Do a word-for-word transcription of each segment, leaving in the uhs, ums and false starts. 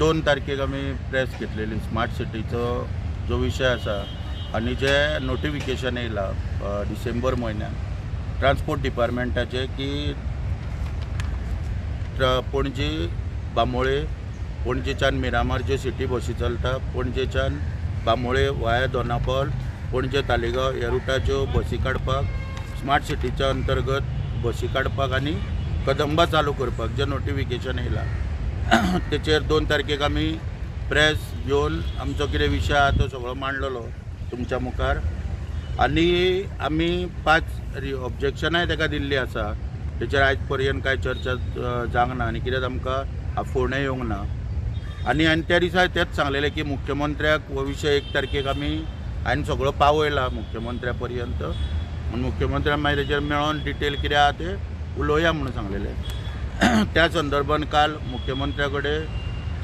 दोन तारखेक आमी प्रेस घेतलेली स्मार्ट सिटीचो जो विषय आसा आनी जे नोटिफिकेशन येयला डिसेंबर म्हयन्यान ट्रांसपोर्ट डिपार्टमेंटाचे की पणजी बांबोळे पणजेच्यान मिरामार जे सिटी बसी चलता पणजेच्यान बांबोळे वाया दोनापावल पणजे तालिगांव ह्या रुटाच्यो बसी काडपाक स्मार्ट सिटीच्या अंतर्गत बसी काडपाक आनी कदंबा चालू करपाक जे नोटिफिकेशन येयला तेचेर दोन तारखेक आमी प्रेस घेवन आमचो कितें विशय आसा तो सगळो मांडलेलो तुमच्या मुखार आनी आमी पांच ऑब्जेक्शनाय ताका दिल्लीं आसा तेचेर आयज पर्यंत कांय चर्चा जावंक ना आनी कितें आमकां आफोवणें येवंक ना आनी आनी त्या दिसा तेंच सांगलेलें की मुख्यमंत्र्याक हो विशय एक तारखेक आमी हांवें सगळो पावयला मुख्यमंत्र्या पर्यंत आनी मुख्यमंत्र्यान मागीर तेचेर मेळोन डिटेल कितें आसा तें उलोवया म्हणून सांगलेलें। त्या संदर्भान काल मुख्यमंत्र्या कडेन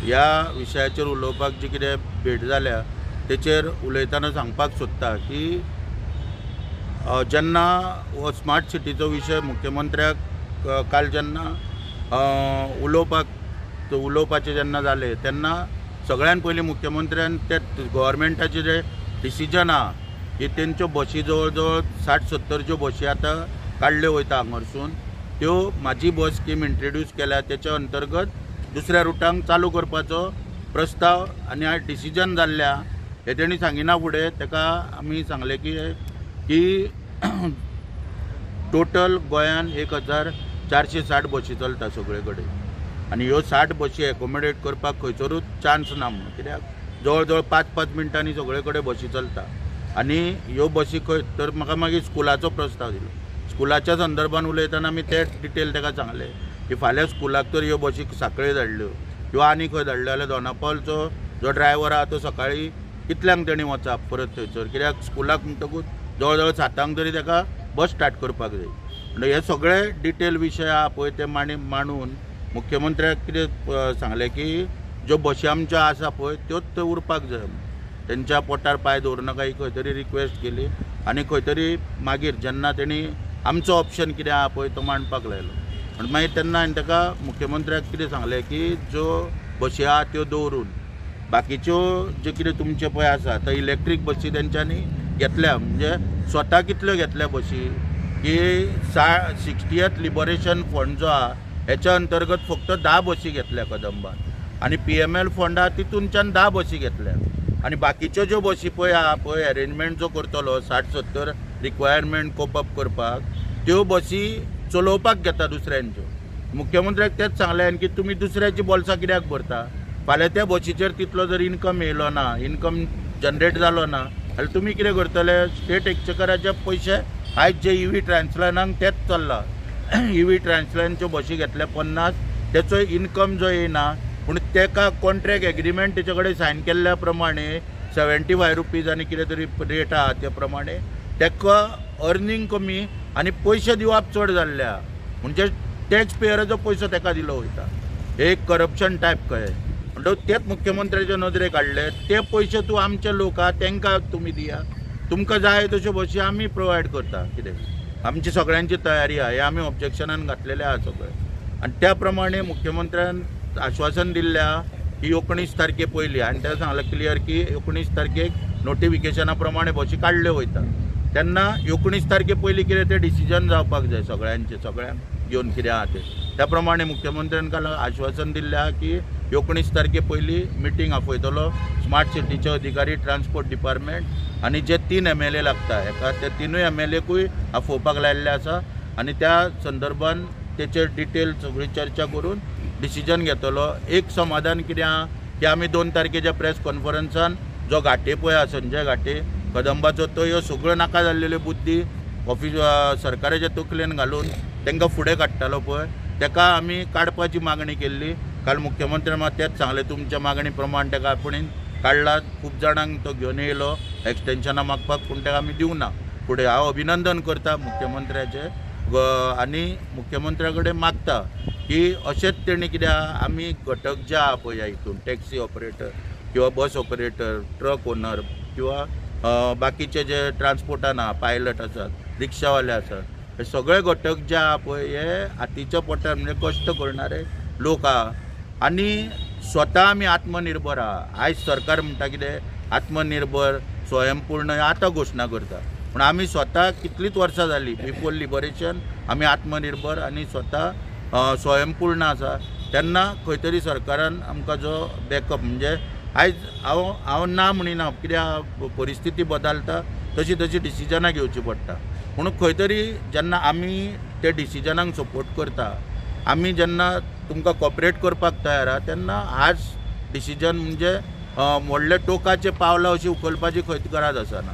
ह्या विशयाचेर उलोवपाक जी कितें भेट जाल्या तेचेर उलयतना सांगपाक सोदता की जेन्ना हो स्मार्ट सिटीचो विशय मुख्यमंत्र्याक काल जेन्ना उलोवपाक उलोवपाचें जेन्ना जालें तेन्ना सगळ्यान पयलीं मुख्यमंत्र्यान ते गव्हर्मेंटाचें जे डिसिजन आसा की तेंच्यो बसी जवळ जवळ साठ सत्तर ज्यो बसी आतां काडल्यो वयता हांगासून त्यो माझी बस स्कीम इंट्रोड्यूस केल्या त्याच्या अंतर्गत दुसऱ्या रुटांक चालू करपाचो प्रस्ताव आनी आज डिसिजन जाल्ल्या हे तेणी सांगिना फुडें ताका आमी सांगलें की की टोटल गोंयान एक हजार चारशे साठ बशी चलता सगळे कडेन आनी ह्यो साठ बशी एकोमोडेट करपाक खंयसरूच चान्स ना म्हणून कित्याक जवळ जवळ पांच पांच मिनटांनी सगळे कडेन बशी चलता आनी ह्यो बशी खंय तर म्हाका मागीर स्कुलाचो प्रस्ताव दिलो स्कुलाच्या संदर्भान उलयतना आमी ते डिटेल ताका सांगले की फाल्यां स्कुलाक तर ह्यो बशी साखळे धाडल्यो किंवा आनी खंय धाडल्यो जाल्यार दोनापावलचो जो ड्रायव्हर आसा तो सकाळीं कितल्यांक तेणी वचप परत थंयसर कित्याक स्कुलाक म्हणटकूच जवळ जवळ सातांक तरी ताका बस स्टार्ट करपाक जाय म्हणून हे सगळे डिटेल विशय आसा पळय ते मांडी मांडून मुख्यमंत्र्याक कितें सांगलें की ज्यो बशी आमच्यो आसा पळय त्योच थंय उरपाक जाय तेंच्या पोटार पांय दवरूं नाका ही खंय तरी रिक्वेस्ट केली आनी खंय तरी मागीर जेन्ना तेणी आमचो ऑप्शन कितें आसा पळय तो मांडपाक लायलो आनी मागीर तेन्ना हांवें ताका मुख्यमंत्र्याक कितें सांगलें की ज्यो बसी आसा त्यो दवरून बाकीच्यो ज्यो कितें तुमचे पळय आसा तो इलेक्ट्रीक बसी तेंच्यांनी घेतल्या म्हणजे स्वता कितल्यो घेतल्या बसी की सा सिक्स्टियथ लिबरेशन फंड जो आसा हेच्या अंतर्गत फक्त धा बसी घेतल्या कदंबान आनी पी एम एल फंड आसा तितूनच्यान धा बसी घेतल्या आनी बाकीच्यो ज्यो बसी पळय आसा पळय अरेंजमेंट जो करतलो साठ सत्तर रिक्वायरमेंट कोपअप करपाक त्यो बसी चलोवपाक घेता दुसऱ्यांच्यो मुख्यमंत्र्याक तेंच सांगलें की तुमी दुसऱ्याची बोल्सां कित्याक भरता फाल्यां त्या बसीचेर तितलो जर इनकम येयलो ना इनकम जनरेट जालो ना जाल्यार तुमी कितें करतले स्टेट एक्चेकराचे पयशे आयज जे ईव्ही ट्रान्सलायनांक तेंच चल्ला ईव्ही ट्रान्सलायनच्यो बसी घेतल्या पन्नास तेचो इनकम जो येना पूण तेका कॉन्ट्रॅक्ट एग्रीमेंट तेचे कडेन सायन केल्ल्या प्रमाणे सेवेंटी फायव रुपीज आनी कितें तरी रेट आसा त्या प्रमाणे तेका अर्निंग कमी आनी पयशे दिवप चड जाल्ल्या म्हणजे टॅक्स पेयराचो पयसो तेका दिलो वयता एक करप्शन टायप कळ्ळें म्हणटकूच तेंच मुख्यमंत्र्याचे नदरेक हाडले ते पयशे तूं आमचे लोक आसा तेंकां तुमी दिया तुमकां जाय तश्यो बशी आमी प्रोवायड करता कितें आमची सगळ्यांची तयारी आसा हें आमी ऑब्जेक्शनान घातलेलें आसा सगळें आनी त्या प्रमाणे मुख्यमंत्र्यान आश्वासन दिल्लें आसा की एकोणीस तारखे पयलीं आनी तें सांगलां क्लियर की एकोणीस तारखेक नोटिफिकेशना प्रमाणे बशी काडल्यो वयता तेन्ना एकोणीस तारखे पयलीं कितें तें डिसिजन जावपाक जाय सगळ्यांचें सगळ्यांक घेवन कितें आसा तें त्या प्रमाणे मुख्यमंत्र्यान काल आश्वासन दिल्लें आसा की एकोणीस तारखे पयलीं मिटींग आपयतलो स्मार्ट सिटीचे अधिकारी ट्रान्सपोर्ट डिपार्टमेंट आनी जे तीन एम एल ए लागता हेका ते तिनूय एम एल एकूय आफोवपाक लायिल्ले आसा आनी त्या संदर्भान तेचेर डिटेल सगळी चर्चा करून डिसिजन घेतलो। एक समाधान कितें आसा की आमी दोन तारखेच्या प्रेस कॉन्फरन्सान जो घाटे पळय आसा संजय घाटे कदंबाचो तो ह्यो सगळ्यो नाका जाल्ल्यो बुद्धी ऑफिस सरकाराच्या तकलेन घालून तांकां फुडें काडटालो पळय ताका आमी काडपाची मागणी केल्ली। काल मुख्यमंत्र्यान मात तेंच सांगलें तुमच्या मागणी प्रमाण ताका आपणेन काडला, खूब जाणांक तो घेवन येयलो एक्सटेन्शनां मागपाक पूण ताका आमी दिवंक ना। फुडें हांव अभिनंदन करता मुख्यमंत्र्याचें आनी मुख्यमंत्र्या कडेन मागता की अशेंच तेणी कित्याक आमी घटक जे आसा पळय हितून टॅक्सी ऑपरेटर किंवा बस ऑपरेटर ट्रक ओनर किंवा बाकीचे जे ट्रान्सपोर्टान आसा पायलट आसात रिक्षावाले आसात हे सगळे घटक जे आसा पळय हे हातीच्या पोटार म्हणजे कश्ट करणारे लोक आसा आनी स्वता आमी आत्मनिर्भर आहा। आयज सरकार म्हणटा कितें आत्मनिर्भर स्वयंपूर्ण आतां घोशणा करता, पूण आमी स्वता कितलींच वर्सां जाली बिफोर लिबरेशन आमी आत्मनिर्भर आनी स्वता स्वयंपूर्ण आसा, तेन्ना खंय तरी सरकारान आमकां जो बॅकअप म्हणजे आयज हांव हांव ना म्हणिना कित्याक परिस्थिती बदलता तशी तशी डिसिजनां घेवची पडटा, पूण खंय तरी जेन्ना आमी ते डिसिजनांक सपोर्ट करता आमी जेन्ना तुमकां कॉपरेट करपाक तयार आहा तेन्ना आज डिसिजन म्हणजे व्हडले टोकाचे पावलां अशी उखलपाची खंयच गरज आसना।